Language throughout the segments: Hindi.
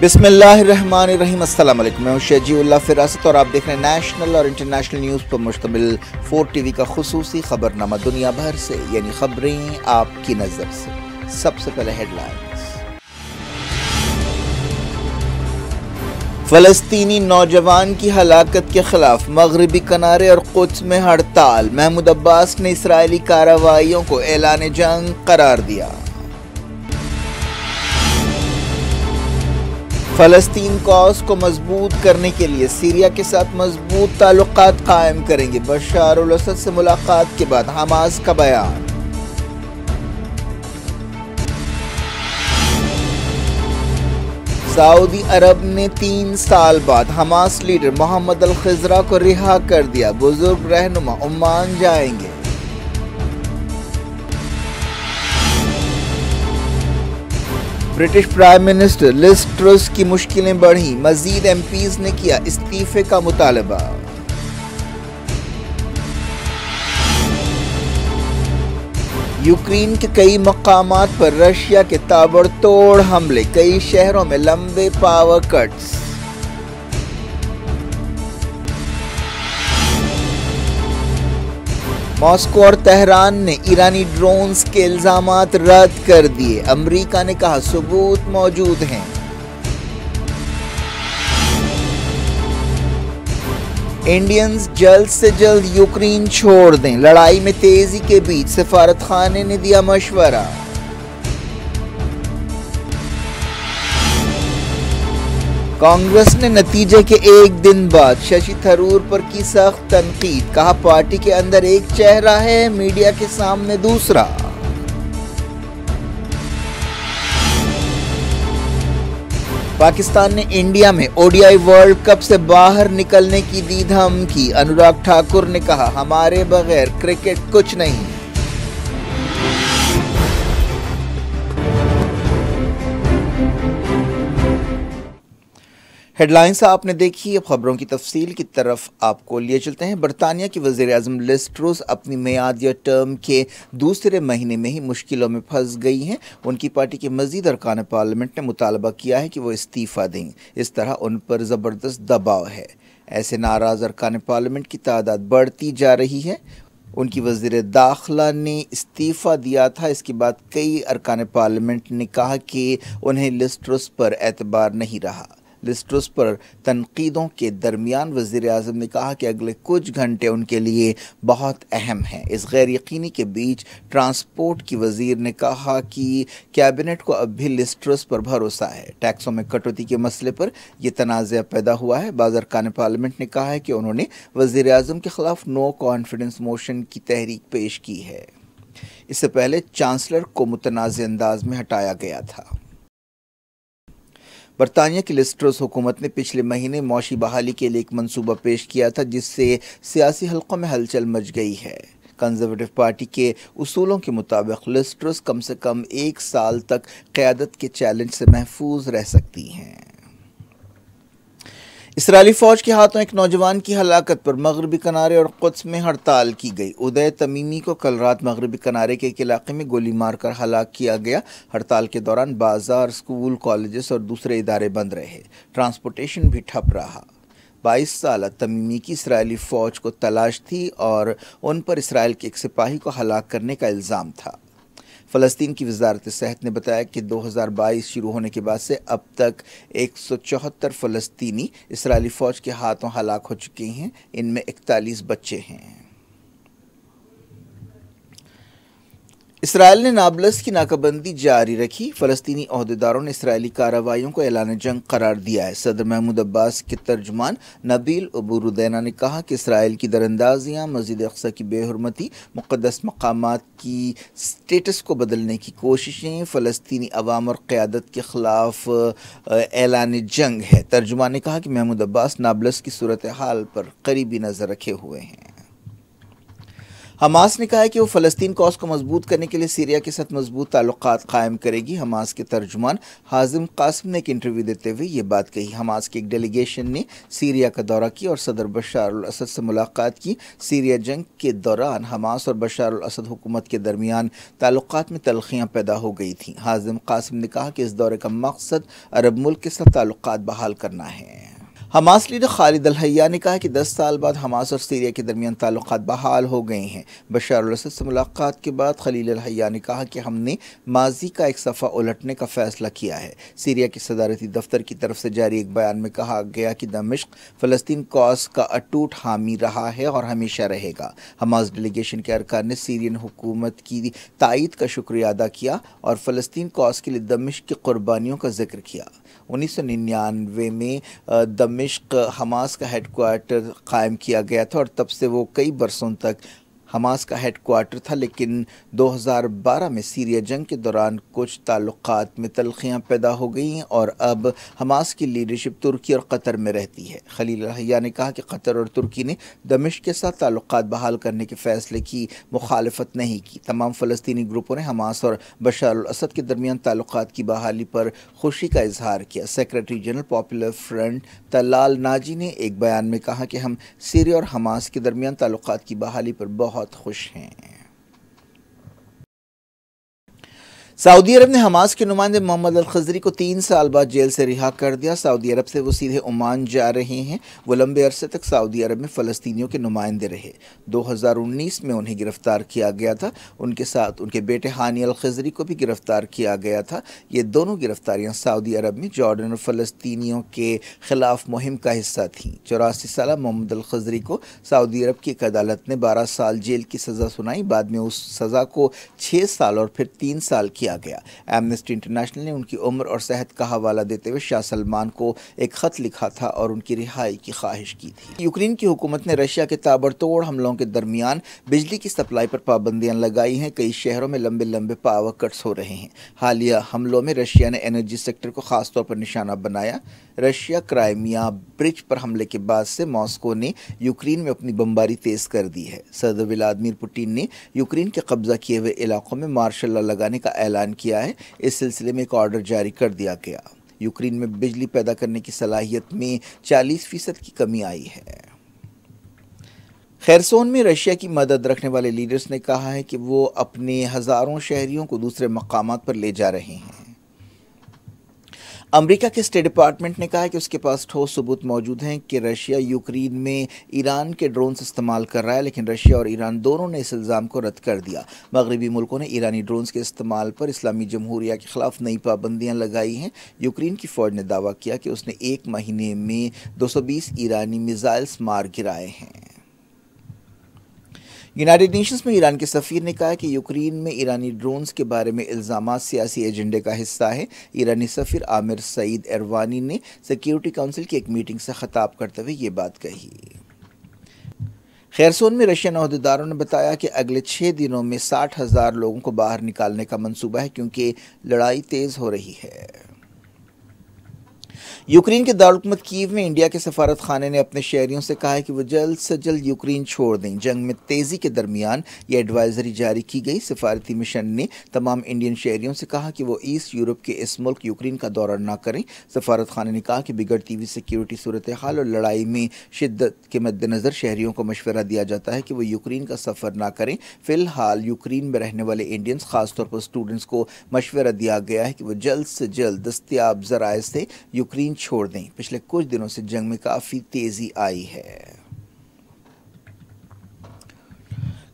बिस्मिल्लाहिर्रहमानिर्रहीम, अस्सलाम अलैकुम। मैं हूं शुजी उल्लाह फिरासत और आप देख रहे हैं नेशनल और इंटरनेशनल न्यूज़ पर मुश्तमिल 4TV का खुसूसी खबरनामा दुनिया भर से, यानी खबरें आपकी नज़र से। सबसे पहले हेडलाइंस। फ़लस्तीनी नौजवान की हलाकत के खिलाफ मगरबी किनारे और कुद्स में हड़ताल। महमूद अब्बास ने इसराइली कार्रवाइयों को ऐलान जंग करार दिया। फ़लस्तीन कॉज को मजबूत करने के लिए सीरिया के साथ मजबूत ताल्लुकात कायम करेंगे। बशार अल-असद से मुलाकात के बाद हमास का बयान। सऊदी अरब ने 3 साल बाद हमास लीडर मोहम्मद अल खिजरा को रिहा कर दिया। बुजुर्ग रहनुमा ओमान जाएंगे। British prime minister Liz Truss की मुश्किलें बढ़ी। मजीद MPs ने किया इस्तीफे का मुतालबा। यूक्रेन के कई मकामात पर रशिया के ताबड़तोड़ हमले, कई शहरों में लंबे पावर कट्स। मॉस्को और तेहरान ने ईरानी ड्रोन्स के इल्जामात रद्द कर दिए। अमेरिका ने कहा सबूत मौजूद हैं। इंडियंस जल्द से जल्द यूक्रेन छोड़ दें, लड़ाई में तेजी के बीच सफारतखाने ने दिया मशवरा। कांग्रेस ने नतीजे के एक दिन बाद शशि थरूर पर की सख्त तनकीद। कहा पार्टी के अंदर एक चेहरा है, मीडिया के सामने दूसरा। पाकिस्तान ने इंडिया में ODI वर्ल्ड कप से बाहर निकलने की दी धमकी। अनुराग ठाकुर ने कहा हमारे बगैर क्रिकेट कुछ नहीं। हेडलाइंस आपने देखी, अब ख़बरों की तफसील की तरफ आपको लिए चलते हैं। बरतानिया की वज़ीर-ए-आज़म लिज़ ट्रस अपनी मियाद या टर्म के दूसरे महीने में ही मुश्किलों में फंस गई हैं। उनकी पार्टी के मज़ीद अरकान पार्लियामेंट ने मुतालबा किया है कि वो इस्तीफ़ा दें। इस तरह उन पर ज़बरदस्त दबाव है। ऐसे नाराज़ अरकान पार्लियामेंट की तादाद बढ़ती जा रही है। उनकी वज़ीर दाखिला ने इस्तीफ़ा दिया था, इसके बाद कई अरकान पार्लियामेंट ने कहा कि उन्हें लिज़ ट्रस पर एतबार नहीं रहा। लिज़ ट्रस पर तनकीदों के दरमियान वज़ीर आज़म ने कहा कि अगले कुछ घंटे उनके लिए बहुत अहम हैं। इस गैर यकीनी के बीच ट्रांसपोर्ट की वज़ीर ने कहा कि कैबिनेट को अब भी लिज़ ट्रस पर भरोसा है। टैक्सों में कटौती के मसले पर यह तनाज़ा पैदा हुआ है। बाज़ अरकान पार्लियामेंट ने कहा है कि उन्होंने वज़ीर आज़म के ख़िलाफ़ नो कॉन्फिडेंस मोशन की तहरीक पेश की है। इससे पहले चांसलर को मुतनाज़ अंदाज में हटाया गया था। बरतानिया की लिज़ ट्रस हुकूमत ने पिछले महीने मौशी बहाली के लिए एक मंसूबा पेश किया था, जिससे सियासी हलकों में हलचल मच गई है। कंजर्वेटिव पार्टी के उसूलों के मुताबिक लिज़ ट्रस कम से कम 1 साल तक क़यादत के चैलेंज से महफूज रह सकती हैं। इसराइली फ़ौज के हाथों एक नौजवान की हलाकत पर मगरबी किनारे और कुद्स में हड़ताल की गई। उदय तमीमी को कल रात मगरबी किनारे के एक इलाके में गोली मारकर हलाक किया गया। हड़ताल के दौरान बाजार, स्कूल, कॉलेजेस और दूसरे इदारे बंद रहे। ट्रांसपोर्टेशन भी ठप रहा। 22 साल तमीमी की इसराइली फ़ौज को तलाश थी और उन पर इसराइल के एक सिपाही को हलाक करने का इल्ज़ाम था। फ़लस्तीन की वज़ारत सेहत ने बताया कि 2022 शुरू होने के बाद से अब तक 174 फ़लस्तीनी इसराइली फ़ौज के हाथों हलाक हो चुके हैं। इनमें 41 बच्चे हैं। इसराइल ने नाबलस की नाकाबंदी जारी रखी। फ़लस्तीनी अहदेदारों ने इसराइली कार्रवाइयों को ऐलान जंग करार दिया है। सदर महमूद अब्बास के तर्जुमान नबील अबुरुदेना ने कहा कि इसराइल की दरअंदाजियाँ, मस्जिद अक्सा की बेहरमती, मुक़द्दस मकामात की स्टेटस को बदलने की कोशिशें फ़लस्तीनी अवाम और क़यादत के ख़िलाफ़ ऐलान जंग है। तर्जुमान ने कहा कि महमूद अब्बास नाबलस की सूरत हाल पर करीबी नज़र रखे हुए हैं। हमास ने कहा है कि वो फ़लस्तीन कॉज को मजबूत करने के लिए सीरिया के साथ मजबूत ताल्लुकात कायम करेगी। हमास के तर्जुमान हाज़िम क़ासिम ने एक इंटरव्यू देते हुए ये बात कही। हमास के एक डेलीगेशन ने सीरिया का दौरा किया और सदर बशार अल-असद से मुलाकात की। सीरिया जंग के दौरान हमास और बशार अल-असद हुकूमत के दरमियान ताल्लुकात में तलखियाँ पैदा हो गई थीं। हाज़िम क़ासिम ने कहा कि इस दौरे का मकसद अरब मुल्क के साथ ताल्लुकात बहाल करना है। Hamas leader Khalid al Hayya ने कहा कि 10 साल बाद हमास और सीरिया के दरमियान ताल्लुकात बहाल हो गए हैं। बशार अल-असद से मुलाकात के बाद खालिद अल हय्या ने कहा कि हमने माजी का एक सफ़ा उलटने का फ़ैसला किया है। सीरिया के सदारती दफ्तर की तरफ से जारी एक बयान में कहा गया कि दमिश्क फ़लस्तीन कॉज का अटूट हामी रहा है और हमेशा रहेगा। हमास डेलीगेशन के अरकान ने सीरियन हुकूमत की तायद का शुक्रिया अदा किया और फ़लस्तीन कॉज के लिए दमिश्क की क़ुरबानियों का जिक्र किया। 1999 में दमिश्क हमास का हेडक्वार्टर कायम किया गया था और तब से वो कई बरसों तक हमास का हेडक्वार्टर था, लेकिन 2012 में सीरिया जंग के दौरान कुछ ताल्लुकात में तलखियाँ पैदा हो गई और अब हमास की लीडरशिप तुर्की और कतर में रहती है। खालिद अल हय्या ने कहा कि कतर और तुर्की ने दमिश्क के साथ ताल्लुकात बहाल करने के फ़ैसले की मुखालफत नहीं की। तमाम फ़लस्तीनी ग्रुपों ने हमास और बशार अल-असद के दरमियान ताल्लुकात की बहाली पर खुशी का इजहार किया। Secretary general popular front Talal Naji ने एक बयान में कहा कि हम सीरिया और हमास के दरमियान ताल्लुकात की बहाली पर बहुत खुश हैं। सऊदी अरब ने हमास के नुमाइंदे मोहम्मद अल खिजरा को 3 साल बाद जेल से रिहा कर दिया। सऊदी अरब से वो सीधे ओमान जा रहे हैं। वो लंबे अरसे तक सऊदी अरब में फ़लस्तीनियों के नुमाइंदे रहे। 2019 में उन्हें गिरफ्तार किया गया था। उनके साथ उनके बेटे हानी अल खिजरा को भी गिरफ्तार किया गया था। ये दोनों गिरफ्तारियाँ सऊदी अरब में जॉर्डन और फ़लस्तीनियों के खिलाफ मुहिम का हिस्सा थीं। 84 साल मोहम्मद अल खिजरा को सऊदी अरब की एक अदालत ने 12 साल जेल की सज़ा सुनाई। बाद में उस सज़ा को 6 साल और फिर 3 साल गया। एमनेस्टी इंटरनेशनल ने उनकी उम्र और सेहत का हवाला देते हुए शाह सलमान को एक खत लिखा था और उनकी रिहाई की ख्वाहिश की थी। यूक्रेन की हुकूमत ने रशिया के ताबड़तोड़ हमलों के दरमियान बिजली की सप्लाई पर पाबंदियां लगाई हैं। कई शहरों में लंबे लंबे पावर कट्स हो रहे हैं। हालिया हमलों में रशिया ने एनर्जी सेक्टर को खासतौर पर निशाना बनाया। रशिया क्राइमिया ब्रिज पर हमले के बाद से मॉस्को ने यूक्रेन में अपनी बमबारी तेज कर दी है। सदर व्लादिमीर पुतिन ने यूक्रेन के कब्जा किए हुए इलाकों में मार्शल लॉ लगाने का ऐलान किया है। इस सिलसिले में एक ऑर्डर जारी कर दिया गया। यूक्रेन में बिजली पैदा करने की सलाहियत में 40% की कमी आई है। खैरसोन में रशिया की मदद रखने वाले लीडर्स ने कहा है कि वो अपने हज़ारों शहरियों को दूसरे मकामात पर ले जा रहे हैं। अमेरिका के स्टेट डिपार्टमेंट ने कहा है कि उसके पास ठोस सबूत मौजूद हैं कि रशिया यूक्रेन में ईरान के ड्रोन्स इस्तेमाल कर रहा है, लेकिन रशिया और ईरान दोनों ने इस इल्ज़ाम को रद्द कर दिया। मगरबी मुल्कों ने ईरानी ड्रोन्स के इस्तेमाल पर इस्लामी जमहूरिया के खिलाफ नई पाबंदियां लगाई हैं। यूक्रेन की फ़ौज ने दावा किया कि उसने 1 महीने में 220 ईरानी मिज़ाइल्स मार गिराए हैं। यूनाइटेड नेशंस में ईरान के सफ़ीर ने कहा कि यूक्रेन में ईरानी ड्रोन्स के बारे में इल्ज़ाम सियासी एजेंडे का हिस्सा है। ईरानी सफ़ीर आमिर सईद एरवानी ने सिक्योरिटी काउंसिल की एक मीटिंग से ख़िताब करते हुए ये बात कही। खैरसोन में रशियन अहदेदारों ने बताया कि अगले 6 दिनों में 60,000 लोगों को बाहर निकालने का मंसूबा है क्योंकि लड़ाई तेज़ हो रही है। यूक्रेन के दारुलहुकूमत कीव में इंडिया के सफारत खाने ने अपने शहरियों से कहा है कि वो जल्द से जल्द यूक्रेन छोड़ दें। जंग में तेज़ी के दरमियान ये एडवाइजरी जारी की गई। सफारती मिशन ने तमाम इंडियन शहरियों से कहा कि वो ईस्ट यूरोप के इस मुल्क यूक्रेन का दौरा ना करें। सफारत खाने ने कहा कि बिगड़ती हुई सिक्योरिटी सूरत हाल और लड़ाई में शिद्दत के मद्देनज़र शहरियों को मशवरा दिया जाता है कि वो यूक्रेन का सफ़र ना करें। फ़िलहाल यूक्रेन में रहने वाले इंडियंस ख़ासतौर पर स्टूडेंट्स को मशवरा दिया गया है कि वो जल्द से जल्द दस्तियाब ज़राए से यूक्रेन छोड़ दें। पिछले कुछ दिनों से जंग में काफ़ी तेज़ी आई है।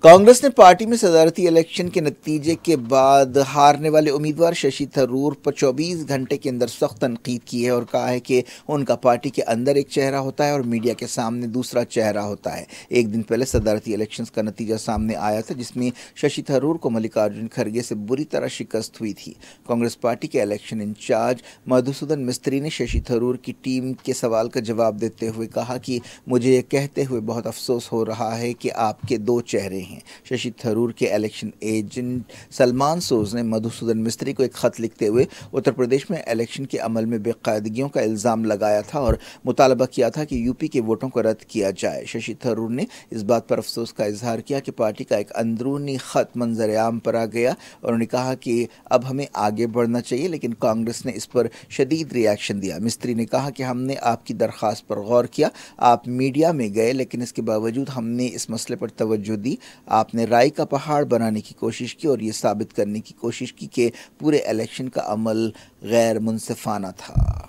कांग्रेस ने पार्टी में सदारती इलेक्शन के नतीजे के बाद हारने वाले उम्मीदवार शशि थरूर पर 24 घंटे के अंदर सख्त तनकीद की है और कहा है कि उनका पार्टी के अंदर एक चेहरा होता है और मीडिया के सामने दूसरा चेहरा होता है। एक दिन पहले सदारती इलेक्शंस का नतीजा सामने आया था जिसमें शशि थरूर को मल्लिकार्जुन खरगे से बुरी तरह शिकस्त हुई थी। कांग्रेस पार्टी के इलेक्शन इंचार्ज मधुसूदन मिस्त्री ने शशि थरूर की टीम के सवाल का जवाब देते हुए कहा कि मुझे ये कहते हुए बहुत अफसोस हो रहा है कि आपके 2 चेहरे हैं। हैं। शशि थरूर के इलेक्शन एजेंट सलमान सोज ने मधुसूदन मिस्त्री को एक खत लिखते हुए उत्तर प्रदेश में इलेक्शन के अमल में बेकायदगियों का इल्ज़ाम लगाया था और मुतालबा किया था कि यूपी के वोटों को रद्द किया जाए। शशि थरूर ने इस बात पर अफसोस का इजहार किया कि पार्टी का एक अंदरूनी खत मंजर-ए-आम पर आ गया और उन्होंने कहा कि अब हमें आगे बढ़ना चाहिए, लेकिन कांग्रेस ने इस पर शदीद रिएक्शन दिया। मिस्त्री ने कहा कि हमने आपकी दरख्वास्त पर गौर किया, आप मीडिया में गए, लेकिन इसके बावजूद हमने इस मसले पर तवज्जो दी। आपने राय का पहाड़ बनाने की कोशिश की और ये साबित करने की कोशिश की कि पूरे इलेक्शन का अमल गैर मुंसिफाना था।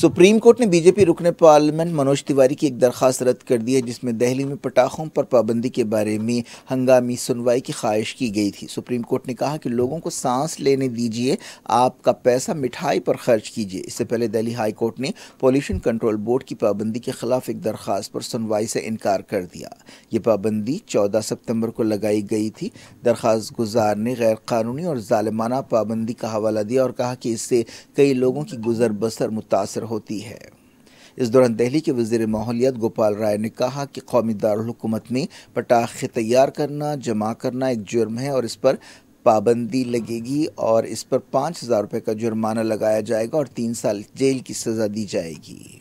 सुप्रीम कोर्ट ने बीजेपी रुकने पार्लियामेंट मनोज तिवारी की एक दरख्वास्त रद्द कर दी है, जिसमें दिल्ली में पटाखों पर पाबंदी के बारे में हंगामी सुनवाई की ख्वाहिश की गई थी। सुप्रीम कोर्ट ने कहा कि लोगों को सांस लेने दीजिए, आपका पैसा मिठाई पर खर्च कीजिए। इससे पहले दिल्ली हाई कोर्ट ने पॉल्यूशन कंट्रोल बोर्ड की पाबंदी के खिलाफ एक दरख्वास्त पर सुनवाई से इनकार कर दिया। ये पाबंदी 14 सितम्बर को लगाई गई थी। दरख्वास्त गुजार ने गैर कानूनी और जालिमाना पाबंदी का हवाला दिया और कहा कि इससे कई लोगों की गुजर बसर मुतासर होती है। इस दौरान दिल्ली के वजीर माहौलियात गोपाल राय ने कहा कि कौमी दारकूमत में पटाखे तैयार करना, जमा करना एक जुर्म है और इस पर पाबंदी लगेगी और इस पर 5,000 रुपये का जुर्माना लगाया जाएगा और 3 साल जेल की सज़ा दी जाएगी।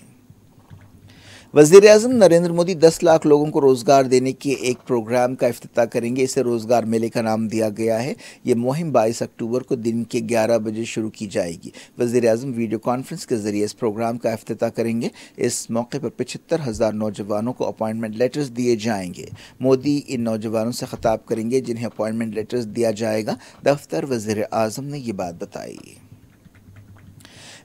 वज़ीर आज़म नरेंद्र मोदी 10 लाख लोगों को रोज़गार देने के एक प्रोग्राम का अफ्ताह करेंगे। इसे रोज़गार मेले का नाम दिया गया है। ये मुहिम 22 अक्टूबर को दिन के 11 बजे शुरू की जाएगी। वज़ीर आज़म वीडियो कॉन्फ्रेंस के ज़रिए इस प्रोग्राम का अफ्ताह करेंगे। इस मौके पर 75,000 नौजवानों को अपॉइंटमेंट लेटर्स दिए जाएंगे। मोदी इन नौजवानों से ख़िताब करेंगे जिन्हें अपॉइंटमेंट लेटर्स दिया जाएगा। दफ्तर वज़ीर आज़म ने ये बात बताई।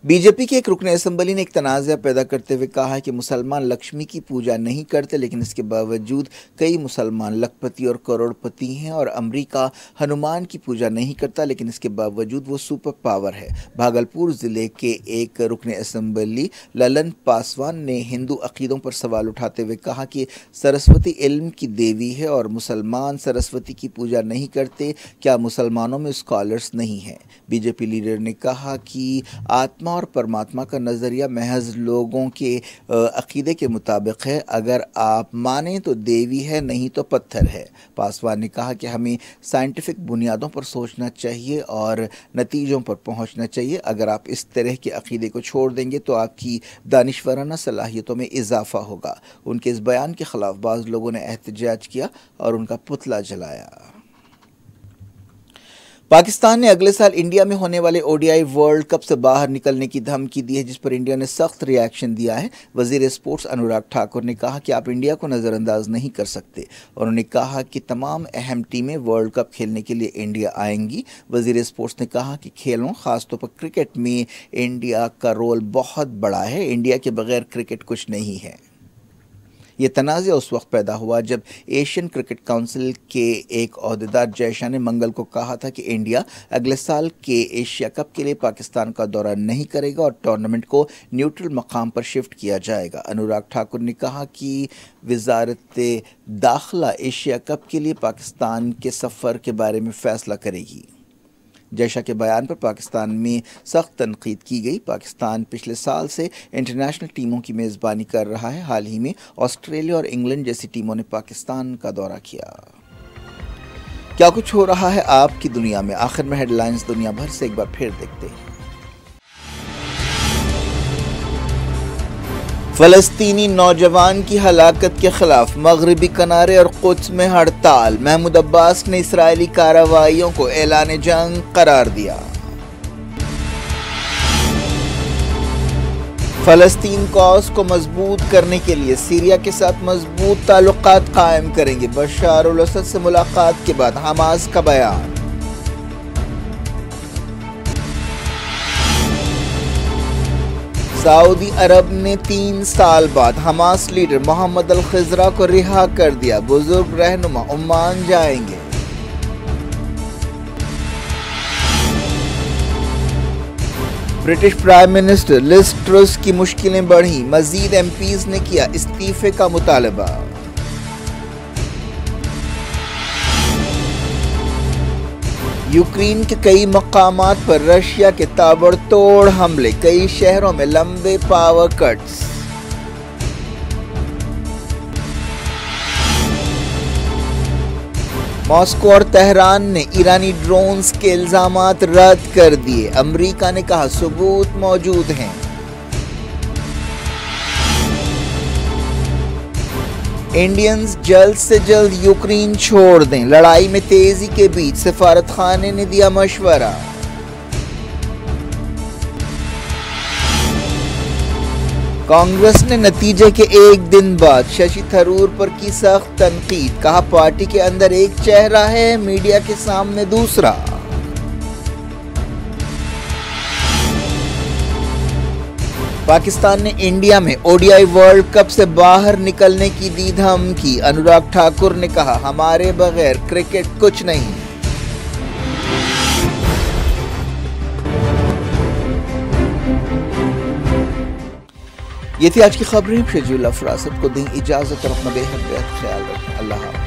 बीजेपी के एक रुकन असम्बली ने एक तनाज़ा पैदा करते हुए कहा है कि मुसलमान लक्ष्मी की पूजा नहीं करते, लेकिन इसके बावजूद कई मुसलमान लखपति और करोड़पति हैं और अमेरिका हनुमान की पूजा नहीं करता, लेकिन इसके बावजूद वो सुपर पावर है। भागलपुर ज़िले के एक रुकन असम्बली ललन पासवान ने हिंदू अक़ीदों पर सवाल उठाते हुए कहा कि सरस्वती इल्म की देवी है और मुसलमान सरस्वती की पूजा नहीं करते, क्या मुसलमानों में स्कॉलर्स नहीं हैं? बीजेपी लीडर ने कहा कि आत्मा और परमात्मा का नज़रिया महज लोगों के अकीदे के मुताबिक है, अगर आप माने तो देवी है, नहीं तो पत्थर है। पासवान ने कहा कि हमें साइंटिफिक बुनियादों पर सोचना चाहिए और नतीजों पर पहुंचना चाहिए। अगर आप इस तरह के अकीदे को छोड़ देंगे तो आपकी दानिशवराना सलाहियतों में इजाफा होगा। उनके इस बयान के ख़िलाफ़ बाज़ लोगों ने एहतजाज किया और उनका पुतला जलाया। पाकिस्तान ने अगले साल इंडिया में होने वाले ओडीआई वर्ल्ड कप से बाहर निकलने की धमकी दी है, जिस पर इंडिया ने सख्त रिएक्शन दिया है। वजीर स्पोर्ट्स अनुराग ठाकुर ने कहा कि आप इंडिया को नज़रअंदाज नहीं कर सकते। उन्होंने कहा कि तमाम अहम टीमें वर्ल्ड कप खेलने के लिए इंडिया आएंगी। वजीर स्पोर्ट्स ने कहा कि खेलों खासतौर पर क्रिकेट में इंडिया का रोल बहुत बड़ा है। इंडिया के बगैर क्रिकेट कुछ नहीं है। ये तनाज़ा उस वक्त पैदा हुआ जब एशियन क्रिकेट काउंसिल के एक अहदेदार जय शाह ने मंगल को कहा था कि इंडिया अगले साल के एशिया कप के लिए पाकिस्तान का दौरा नहीं करेगा और टूर्नामेंट को न्यूट्रल मकाम पर शिफ्ट किया जाएगा। अनुराग ठाकुर ने कहा कि वजारत दाखिला एशिया कप के लिए पाकिस्तान के सफ़र के बारे में फ़ैसला करेगी। जय शाह के बयान पर पाकिस्तान में सख्त तनकीद की गई। पाकिस्तान पिछले साल से इंटरनेशनल टीमों की मेज़बानी कर रहा है। हाल ही में ऑस्ट्रेलिया और इंग्लैंड जैसी टीमों ने पाकिस्तान का दौरा किया। क्या कुछ हो रहा है आपकी दुनिया में? आखिर में हेडलाइंस दुनिया भर से एक बार फिर देखते हैं। फ़लस्तीनी नौजवान की हलाकत के खिलाफ मगरबी किनारे और कुद्स में हड़ताल। महमूद अब्बास ने इसराइली कार्रवाइयों को ऐलान जंग करार दिया। फ़लस्तीन कॉज को मजबूत करने के लिए सीरिया के साथ मजबूत ताल्लुकात कायम करेंगे। बशार अल-असद से मुलाकात के बाद हमास का बयान। सऊदी अरब ने 3 साल बाद हमास लीडर मोहम्मद अल खिजरा को रिहा कर दिया। बुजुर्ग रहनुमा ओमान जाएंगे। British prime minister Liz Truss की मुश्किलें बढ़ी। मजीद एमपीज ने किया इस्तीफे का मुतालबा। यूक्रेन के कई मकामात पर रशिया के ताबड़तोड़ हमले। कई शहरों में लंबे पावर कट्स। मॉस्को और तेहरान ने ईरानी ड्रोन्स के इल्ज़ामात रद्द कर दिए। अमेरिका ने कहा सबूत मौजूद हैं। इंडियंस जल्द से जल्द यूक्रेन छोड़ दें, लड़ाई में तेजी के बीच सफारतखाने ने दिया मशवरा। कांग्रेस ने नतीजे के एक दिन बाद शशि थरूर पर की सख्त तनकीद, कहा पार्टी के अंदर एक चेहरा है, मीडिया के सामने दूसरा। पाकिस्तान ने इंडिया में ओडीआई वर्ल्ड कप से बाहर निकलने की दी धमकी, अनुराग ठाकुर ने कहा हमारे बगैर क्रिकेट कुछ नहीं। ये थी आज की खबरें। शुजी उल्लाह को दें इजाजत और अपना बेहद ख्याल रखें। अल्लाह हाफ़िज़।